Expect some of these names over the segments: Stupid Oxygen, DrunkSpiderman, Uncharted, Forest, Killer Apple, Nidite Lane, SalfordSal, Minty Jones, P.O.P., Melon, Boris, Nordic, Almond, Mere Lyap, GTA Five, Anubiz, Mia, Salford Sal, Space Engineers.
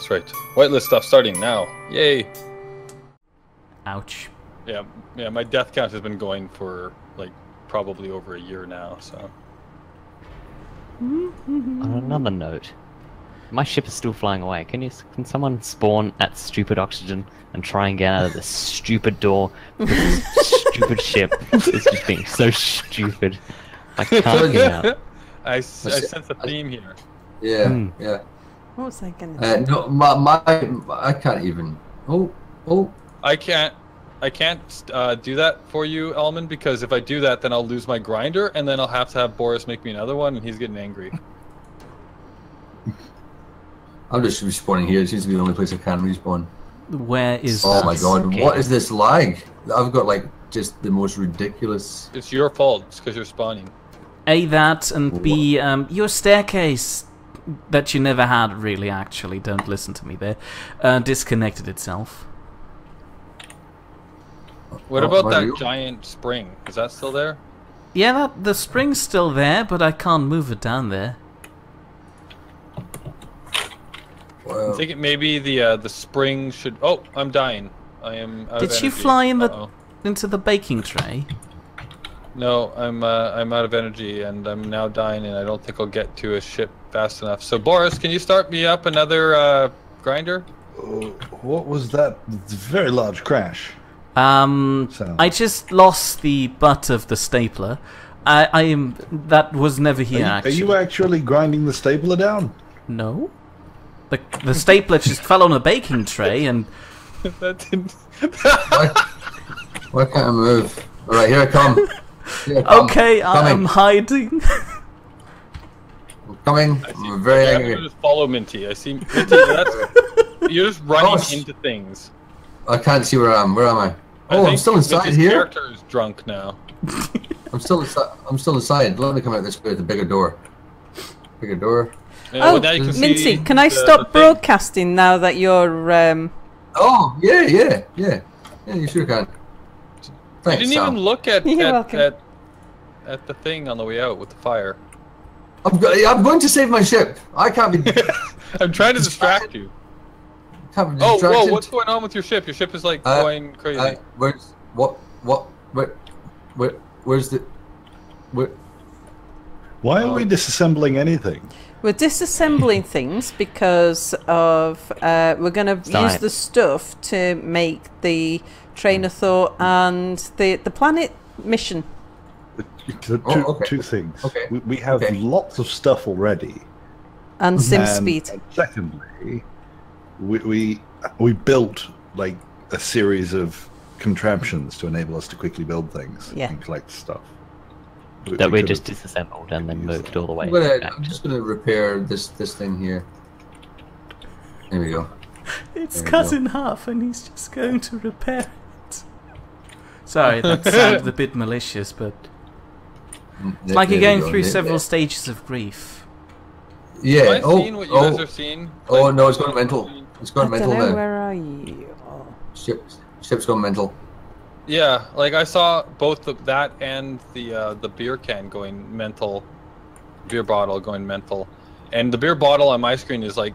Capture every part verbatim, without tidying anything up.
That's right. Whitelist stuff starting now. Yay. Ouch. Yeah, yeah, my death count has been going for, like, probably over a year now, so. On another note, my ship is still flying away. Can you? Can someone spawn at Stupid Oxygen and try and get out of this stupid door? This stupid ship is just being so stupid. I can't get out. I, I sense a theme here. Yeah, mm. yeah. What was I gonna uh, do? No, my, my, my, I can't even. Oh, oh. I can't. I can't uh, do that for you, Almond, because if I do that, then I'll lose my grinder, and then I'll have to have Boris make me another one, and he's getting angry. I'm just respawning here. It seems to be the only place I can respawn. Where is Oh that? my god, okay. What is this lag? I've got, like, just the most ridiculous... It's your fault. It's because you're spawning. A, that, and B, um, your staircase that you never had, really, actually. Don't listen to me there. Uh, disconnected itself. What oh, about that you? giant spring? Is that still there? Yeah, that, the spring's still there, but I can't move it down there. Wow. I think it maybe the uh, the spring should. Oh, I'm dying. I am. Out Did of you fly in the uh -oh. into the baking tray? No, I'm uh, I'm out of energy and I'm now dying, and I don't think I'll get to a ship fast enough. So Boris, can you start me up another uh, grinder? Oh, what was that very large crash? Um, so. I just lost the butt of the stapler. I, I am. That was never here. Are you, actually. Are you actually grinding the stapler down? No. The the stapler just fell on a baking tray and. That didn't. Why, why can't I move? All right, here I come. Here I come. Okay, coming. I'm hiding. I'm coming. I see, I'm very okay, angry. I'm just follow Minty. I see Minty. That's, you're just running Gosh. into things. I can't see where I am. Where am I? Oh, I I'm still inside his here. Character is drunk now. I'm still inside. I'm still inside. Let me come out this way with the bigger door. Bigger door. Yeah, oh, well, can Minty, can I the, stop the broadcasting now that you're? Um... Oh yeah, yeah, yeah, yeah. You sure can. Thanks, you didn't Sam. even look at at, at at the thing on the way out with the fire. I'm, I'm going to save my ship. I can't be. I'm trying to distract you. Oh, whoa, what's going on with your ship? Your ship is, like, uh, going crazy. Uh, where's... What? What? Where? Where? Where's the... Where? Why are we disassembling anything? We're disassembling things because of... Uh, we're going to use the stuff to make the train of thought and the, the planet mission. Two, oh, okay. two things. Okay. We, we have okay. lots of stuff already. And sim and speed. Secondly... We, we we built like a series of contraptions to enable us to quickly build things yeah. and collect stuff. We, that we, we just disassembled and then moved all the way. I'm, gonna, I'm just going to repair this this thing here. There we go. It's there cut go. in half, and he's just going to repair it. Sorry, that sounded a bit malicious, but there, it's like you're going go. through there, several there. stages of grief. Yeah. Have I oh, seen what you oh, guys have seen? Like, oh no, it's gone mental. It's gone I mental don't know, now. Where are you? Oh. Ship, ship's gone mental. Yeah, like I saw both the, that and the uh, the beer can going mental, beer bottle going mental, and the beer bottle on my screen is like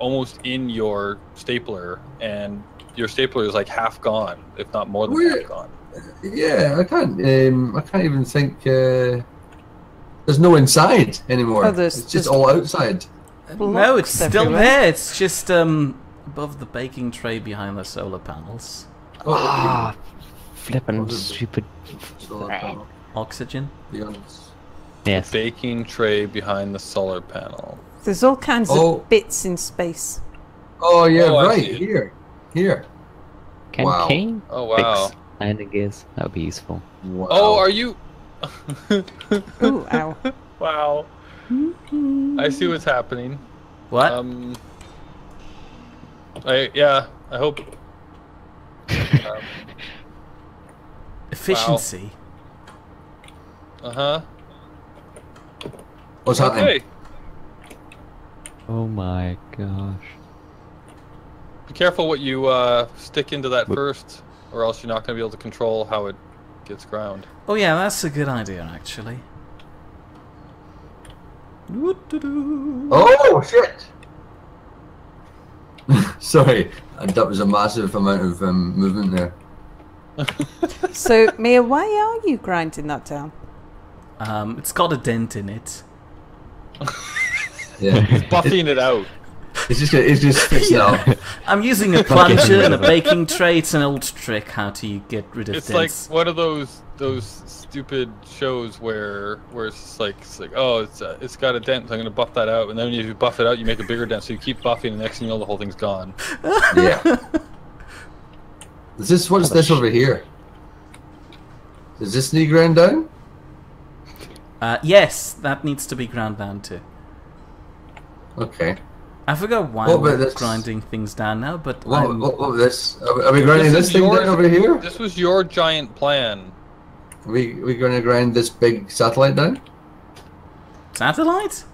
almost in your stapler, and your stapler is like half gone, if not more than We're, half gone. Yeah, I can't. Um, I can't even think. Uh, there's no inside anymore. Oh, it's just, just all outside. No, it's still everywhere. there. It's just um, above the baking tray behind the solar panels. Ah, oh, flippin' stupid panel. Oxygen. Yes. The baking tray behind the solar panel. There's all kinds oh. of bits in space. Oh yeah, oh, right here, here. Can wow. Kane oh wow. fix landing gears? That would be useful. Wow. Oh, are you? Ooh, ow! Wow. I see what's happening. What? Um, I yeah. I hope. Um, Efficiency. Wow. Uh huh. What's okay. happening? Oh my gosh! Be careful what you uh, stick into that what? first, or else you're not going to be able to control how it gets ground. Oh yeah, that's a good idea actually. Oh shit! Sorry, that was a massive amount of um, movement there. So, Mia, why are you grinding that down? Um, it's got a dent in it. Yeah, he's buffing it out. It's just, it's just, it's yeah. Now. I'm using a plunger and a baking tray. It's an old trick how to get rid of dents. It's like one of those those stupid shows where where it's like it's like oh it's uh, it's got a dent, so I'm gonna buff that out, and then when you buff it out, you make a bigger dent, so you keep buffing, and the next thing you know, the whole thing's gone. Yeah. Is this what's oh, this over here? Is this need ground down? Uh, yes, that needs to be ground down too. Okay. I forgot why we're this? grinding things down now, but what, I'm... What, what this? Are we, are we grinding this, this thing your, down over here? This was your giant plan. Are we we going to grind this big satellite down? Satellite?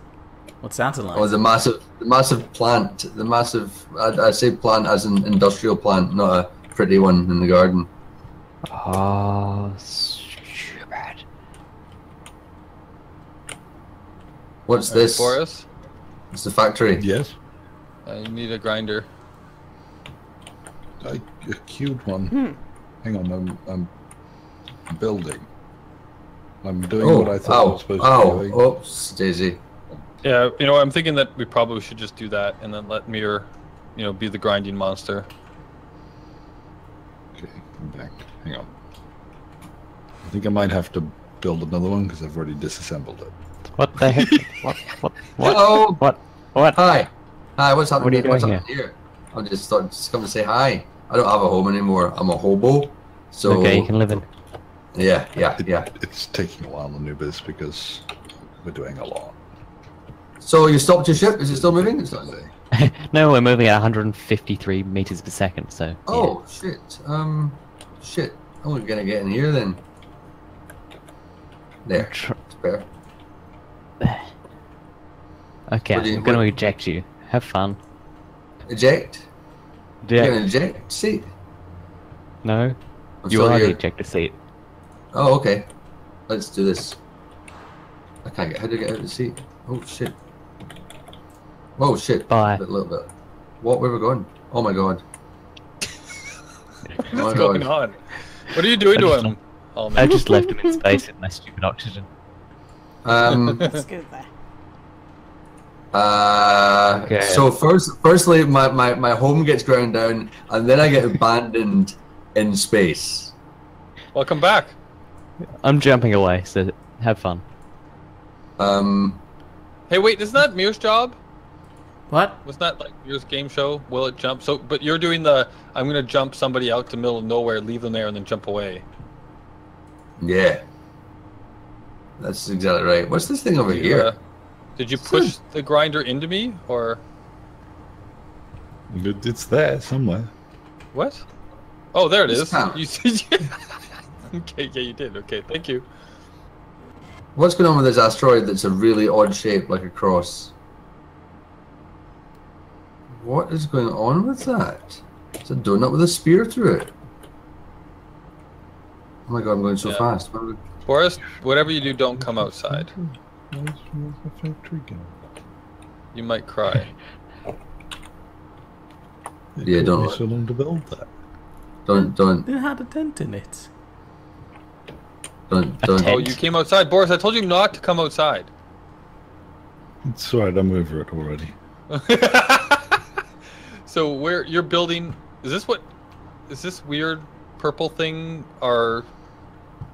What satellite? Oh, the massive, the massive plant, the massive. I, I say plant as an industrial plant, not a pretty one in the garden. Oh, stupid. What's Are this? Forest? It's the factory. Yes. I need a grinder. I, a cubed one. Hmm. Hang on, I'm, I'm building. I'm doing oh, what I thought ow, I was supposed ow, to be doing. Oops, Daisy. Yeah, you know, I'm thinking that we probably should just do that and then let Mere, you know, be the grinding monster. Okay, I'm back. Hang on. I think I might have to build another one because I've already disassembled it. What the heck? What? What? What? Hello. What? What? Hi. Hi. What's happening? What are you what's doing here? here? I just thought, just come to say hi. I don't have a home anymore. I'm a hobo. So. Okay, you can live in. Yeah, yeah, it, yeah. It's taking a while, Anubis, because we're doing a lot. So you stopped your ship? Is it still moving? It's not moving. No, we're moving at one hundred fifty-three meters per second. So. Oh yeah. Shit. Um, shit. How are we gonna get in here then? There. It's better. Okay, you, I'm going to eject you. Have fun. Eject? Yeah. You're going to eject seat? No. I'm you are the ejected seat. Oh, okay. Let's do this. I can't get... How do I get out of the seat? Oh, shit. Oh, shit. Bye. A little bit. What? Where are we going? Oh, my God. What's oh, going God. on? What are you doing to him? Oh, I just left him in space in my stupid oxygen. Um, That's good there. Uh, okay. So first, firstly, my, my, my home gets ground down, and then I get abandoned in space. Welcome back. I'm jumping away, so have fun. Um. Hey, wait, isn't that Mere's job? What? Was that like Mere's game show? Will it jump? So, but you're doing the I'm gonna jump somebody out to the middle of nowhere, leave them there, and then jump away. Yeah. That's exactly right. What's this thing over did you, here? Uh, did you push the grinder into me, or...? It's there, somewhere. What? Oh, there it is. You said you... Okay, yeah, you did. Okay, thank you. What's going on with this asteroid that's a really odd shape, like a cross? What is going on with that? It's a donut with a spear through it. Oh my god, I'm going so yeah. fast. Forest, whatever you do, don't come outside. You might cry. It yeah, don't. So long to build that. Don't, don't. It had a dent in it. Don't, don't. Oh, you came outside, Boris. I told you not to come outside. It's alright. I'm over it already. So where you're building? Is this what? Is this weird purple thing? Our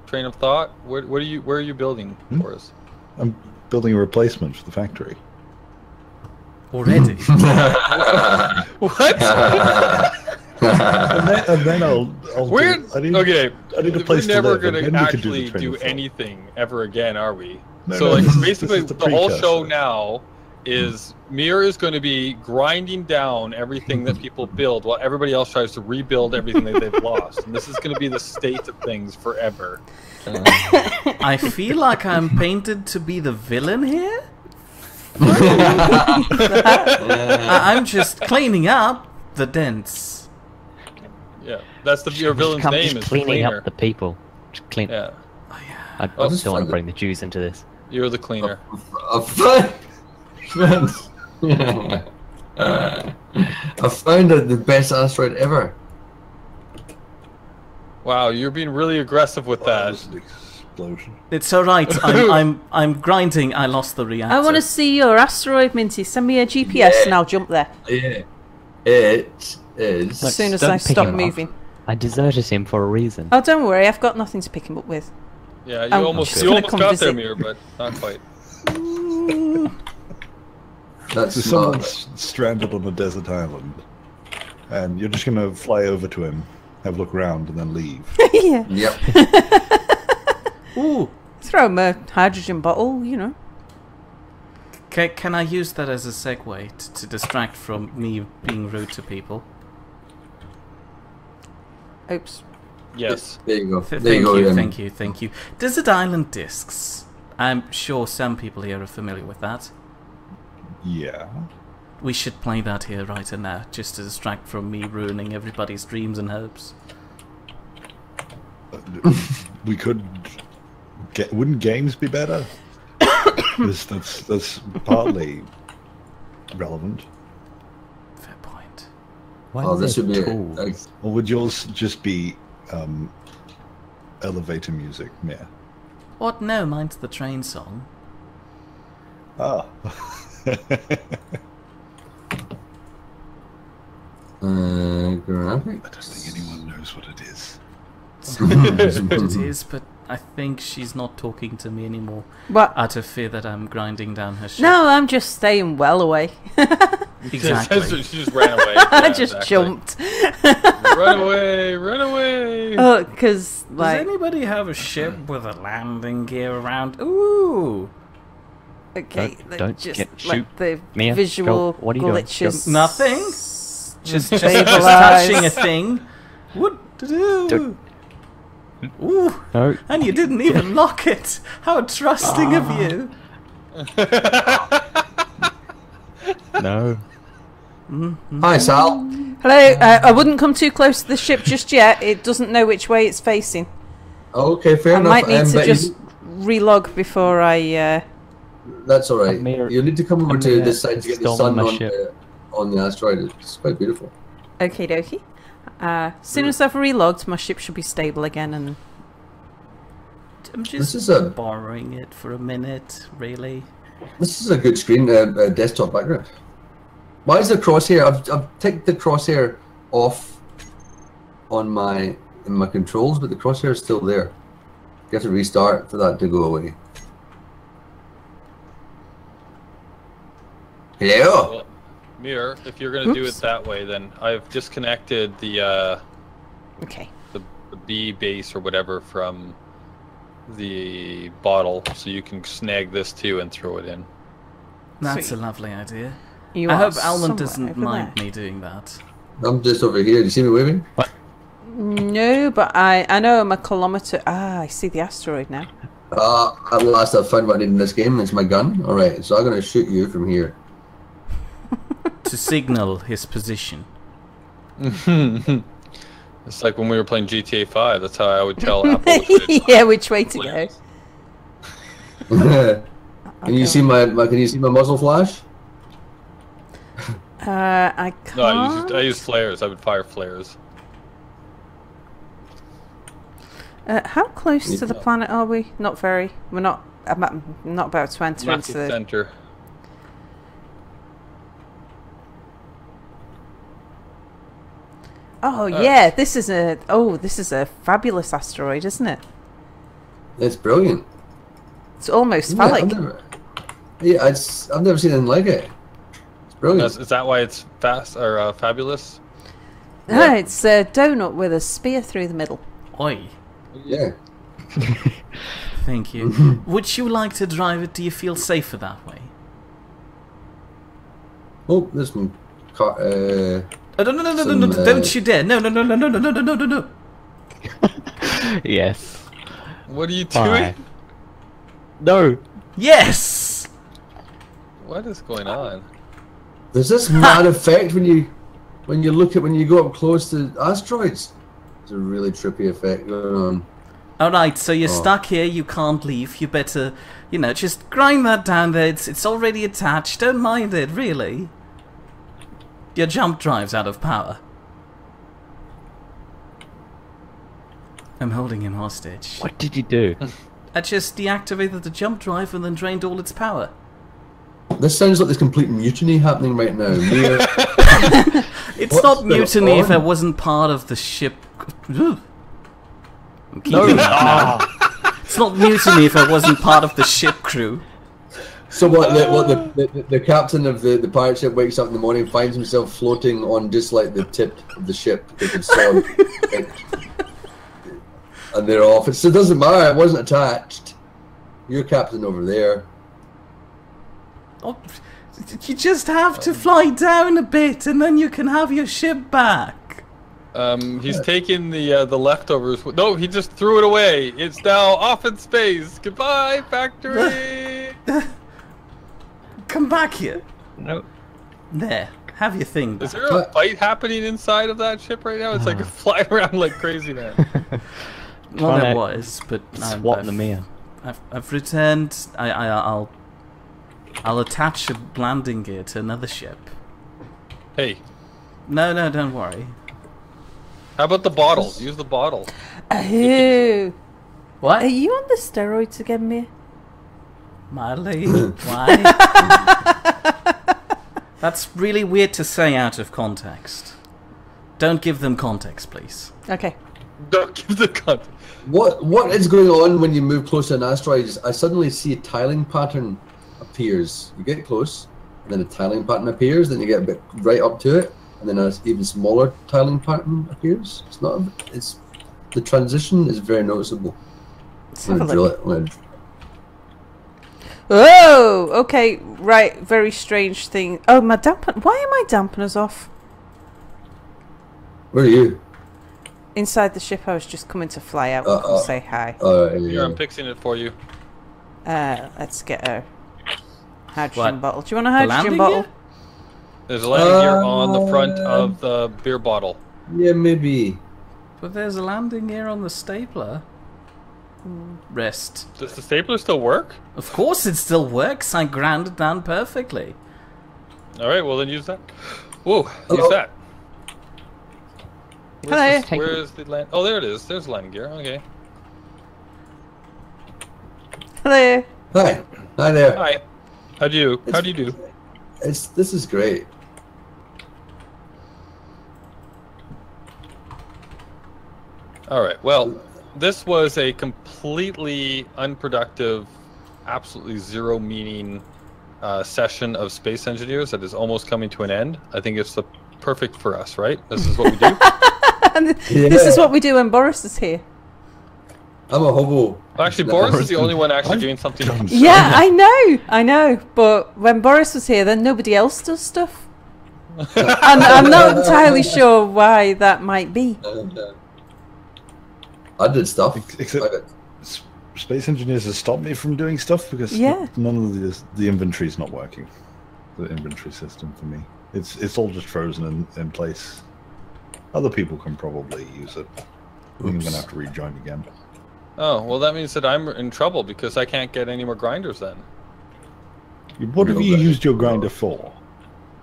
train of thought. Where, what are you? Where are you building for us? I'm building a replacement for the factory. Already? What? and, then, and then I'll. I'll Where? Do, I need, okay. I need a place We're never to live, gonna actually do, do anything ever again, are we? No, so no, like, is, basically, the, the whole show now is Mere is going to be grinding down everything that people build while everybody else tries to rebuild everything that they've lost. And this is going to be the state of things forever. Uh, I feel like I'm painted to be the villain here. I'm just cleaning up the dents. Yeah, that's the your villain's come, name is cleaning cleaner. up the people. Just clean. Yeah. Oh, yeah. I, oh, I still want to bring the Jews into this. You're the cleaner. Uh, uh, uh, uh, uh, I found the best asteroid ever. Wow, you're being really aggressive with that. Oh, that was an explosion. It's alright, I'm, I'm, I'm grinding, I lost the reactor. I want to see your asteroid, Minty. Send me a G P S yeah. and I'll jump there. Yeah, it is. As soon as I stop moving. Up. I deserted him for a reason. Oh, don't worry, I've got nothing to pick him up with. Yeah, you I'm almost, you almost got visit. there, Mere, but not quite. That's so someone's stranded on a desert island, and you're just going to fly over to him, have a look around, and then leave. Yeah. Yep. Ooh. Throw him a hydrogen bottle, you know. Can, can I use that as a segue to, to distract from me being rude to people? Oops. Yes. There you go. There thank you, go, you yeah. thank you, thank you. Desert Island Discs. I'm sure some people here are familiar with that. Yeah. We should play that here right and now, just to distract from me ruining everybody's dreams and hopes. We could... Get, wouldn't games be better? that's, that's, that's partly relevant. Fair point. Why oh, this would be... A, or would yours just be... Um, elevator music, yeah. What? No, mine's the train song. Ah. uh, graphics? I don't think anyone knows what it is. Someone knows what it is, but I think she's not talking to me anymore. What? Out of fear that I'm grinding down her ship. No, I'm just staying well away. Exactly. She just ran away. Yeah, I just exactly. jumped. Run away, run away. Oh, because like, does anybody have a ship with a landing gear around? Ooh. Okay, don't, don't just get, shoot. Like the Mia, visual go, what are you glitches. Doing? Nothing. Just, just, just touching a thing. What to do? Don't. Ooh. No. And you didn't even lock it. How trusting ah. of you. No. Mm-hmm. Hi, Sal. Hello. Uh, I wouldn't come too close to the ship just yet. It doesn't know which way it's facing. Okay, fair I enough. I might need um, to just relog before I... Uh... That's alright. You need to come over to this side to get the sun on the, on the asteroid. It's quite beautiful. Okie dokie. Uh, as soon as I've relogged, my ship should be stable again. And I'm just this is a... borrowing it for a minute, really. This is a good screen, uh, uh, desktop background. Why is the crosshair? I've I've ticked the crosshair off on my in my controls, but the crosshair is still there. You have to restart for that to go away. Hello, well, Mere. If you're going to do it that way, then I've disconnected the uh, okay the, the B base or whatever from the bottle, so you can snag this too and throw it in. That's Sweet. a lovely idea. You I hope Almond doesn't mind there. me doing that. I'm just over here. Do you see me waving? What? No, but I, I know I'm a kilometre... Ah, I see the asteroid now. Ah, uh, at last I've found what I need in this game. It's my gun. Alright, so I'm going to shoot you from here. To signal his position. It's like when we were playing G T A Five. That's how I would tell Apple which way yeah, which way to plans. go. can, okay. you see my, my, can you see my muzzle flash? Uh, I can't. No, I used, I used flares. I would fire flares. Uh, how close yeah. to the planet are we? Not very. We're not. I'm not about to enter into the center. Oh uh, yeah, this is a. Oh, this is a fabulous asteroid, isn't it? It's brilliant. It's almost phallic. Yeah, I've never, yeah it's, I've never seen anything like it. Brilliant. Is that why it's fast or uh, fabulous? No, yeah. It's a donut with a spear through the middle. Oi. Yeah. Thank you. Would you like to drive it? Do you feel safer that way? Oh, there's some car. Uh, oh, no, no, no, no, some, no, no, uh, don't you dare. No, no, no, no, no, no, no, no, no, no. Yes. What are you doing? Bye. No. Yes. What is going on? There's this mad effect when you when you look at when you go up close to asteroids. It's a really trippy effect going on. Alright, so you're oh. stuck here, you can't leave, you better you know, just grind that down there, it's it's already attached, don't mind it, really. Your jump drive's out of power. I'm holding him hostage. What did you do? I just deactivated the jump drive and then drained all its power. This sounds like there's complete mutiny happening right now. It's What's not mutiny on? If I wasn't part of the ship. No. It. No. It's not mutiny if I wasn't part of the ship crew. So what? The, what the, the the captain of the the pirate ship wakes up in the morning and finds himself floating on just like the tip of the ship that they've sawed, and they're off. It's, it doesn't matter. It wasn't attached. You're captain over there. Oh, you just have to fly down a bit, and then you can have your ship back. Um, he's taking the uh, the leftovers. No, he just threw it away. It's now off in space. Goodbye, factory. Come back here. No. There. Have your thing back. Is there a fight happening inside of that ship right now? It's oh. like flying around like crazy now. Well, there was, but I'm, I've, the Mia. I've I've returned. I, I I'll. I'll attach a landing gear to another ship. Hey. No, no, don't worry. How about the bottle? Use the bottle. Oh. What? Are you on the steroids again, Mia? Marley, why? That's really weird to say out of context. Don't give them context, please. Okay. Don't give the context. What, what is going on when you move closer to an asteroid is I suddenly see a tiling pattern appears. You get close, and then a tiling pattern appears, then you get a bit right up to it, and then an even smaller tiling pattern appears. It's not, it's, the transition is very noticeable. I'm gonna drill it. Oh, okay, right, very strange thing. Oh, my dampen, why are my dampeners off? Where are you? Inside the ship, I was just coming to fly out uh, and uh, say hi. Uh, yeah, Here, yeah. I'm fixing it for you. Uh, let's get her. Hydrogen what? bottle. Do you want a hydrogen bottle? Gear? There's a landing uh, gear on the front of the beer bottle. Yeah, maybe. But there's a landing gear on the stapler. Rest. Does the stapler still work? Of course it still works. I ground it down perfectly. Alright, well then use that. Whoa, Hello. use that. Where's, this, where's the land? Oh, there it is. There's landing gear. Okay. Hello. Hi. Hi there. Hi. How do you? How do you do? It's, this is great. All right. Well, this was a completely unproductive, absolutely zero meaning uh, session of Space Engineers that is almost coming to an end. I think it's the perfect for us, right? This is what we do. And th yeah. This is what we do when Boris is here. I'm a hobo. Well, actually, Boris is the only one actually doing something. Yeah, I know, I know. But when Boris was here, then nobody else does stuff. And I'm not entirely sure why that might be. I did stuff. Except Space Engineers has stopped me from doing stuff because yeah. none of the the inventory is not working. The inventory system for me, it's it's all just frozen in, in place. Other people can probably use it. I think I'm gonna have to rejoin again. Oh, well that means that I'm in trouble because I can't get any more grinders then. What have you used your grinder for?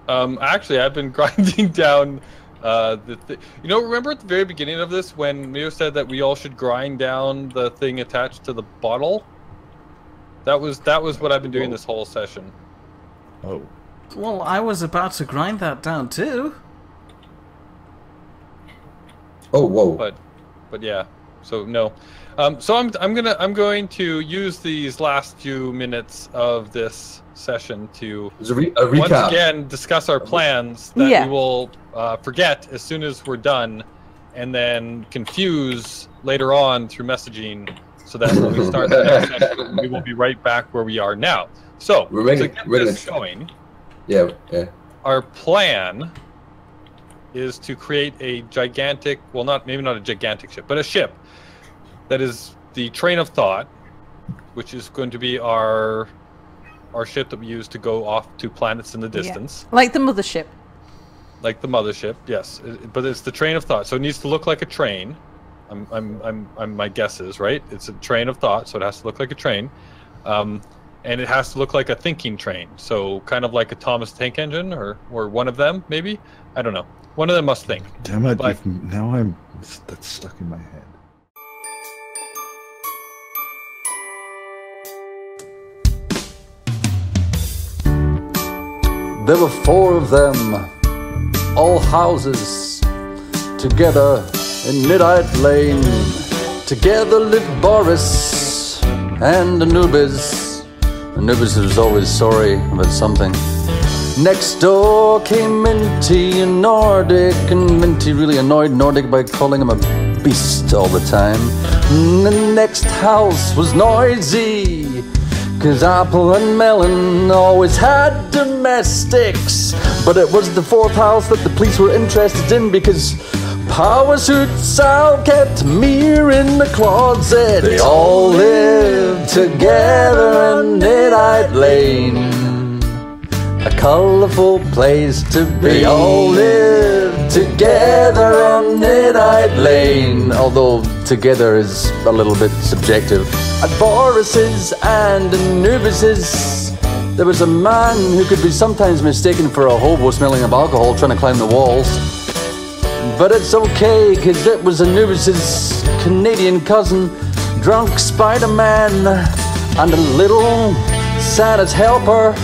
Um, actually, I've been grinding down uh, the th You know, remember at the very beginning of this when Mio said that we all should grind down the thing attached to the bottle? That was, that was what I've been doing this whole session. Oh. Well, I was about to grind that down too. Oh, whoa. But, but yeah, so no. Um, so I'm I'm gonna I'm going to use these last few minutes of this session to a re a once again discuss our plans that yeah. we will uh, forget as soon as we're done, and then confuse later on through messaging. So that when we start the next session, we will be right back where we are now. So we're ready, to get ready this to going. Yeah, yeah. Our plan is to create a gigantic, well, not maybe not a gigantic ship, but a ship. That is the train of thought, which is going to be our our ship that we use to go off to planets in the distance. Yeah. Like the mothership. Like the mothership, yes. It, but it's the train of thought, so it needs to look like a train. I'm, I'm, I'm, I'm, my guess is, right? It's a train of thought, so it has to look like a train. Um, and it has to look like a thinking train. So kind of like a Thomas Tank Engine, or or one of them, maybe. I don't know. One of them must think. Damn it! But now I'm that's stuck in my head. There were four of them, all houses, together in Nidite Lane. Together lived Boris and Anubis. Anubis was always sorry about something. Next door came Minty and Nordic, and Minty really annoyed Nordic by calling him a beast all the time. And the next house was noisy, 'cause Apple and Melon always had domestics. But it was the fourth house that the police were interested in, because SalfordSal kept Mere in the closet. They all lived together in Nidite Lane, a colourful place to be. They all lived together in Nidite Lane, although together is a little bit subjective. At Boris's and Anubis's, there was a man who could be sometimes mistaken for a hobo smelling of alcohol trying to climb the walls. But it's okay, because it was Anubis's Canadian cousin, drunk Spider-Man, and a little Santa's helper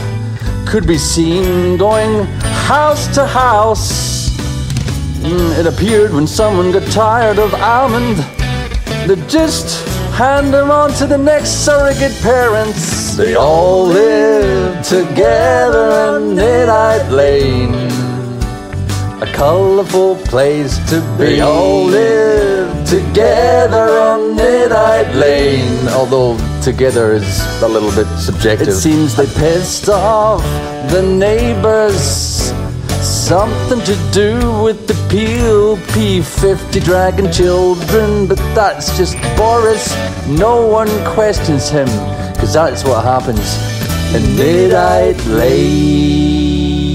could be seen going house to house. It appeared when someone got tired of Almond, they'd just hand them on to the next surrogate parents. They all lived together in Nidite Lane, a colourful place to be. They all lived together on Nidite Lane, although together is a little bit subjective. It seems they pissed off the neighbours, something to do with the P O P fifty dragon children. But that's just Boris, no one questions him, 'cause that's what happens in Nidite Lane.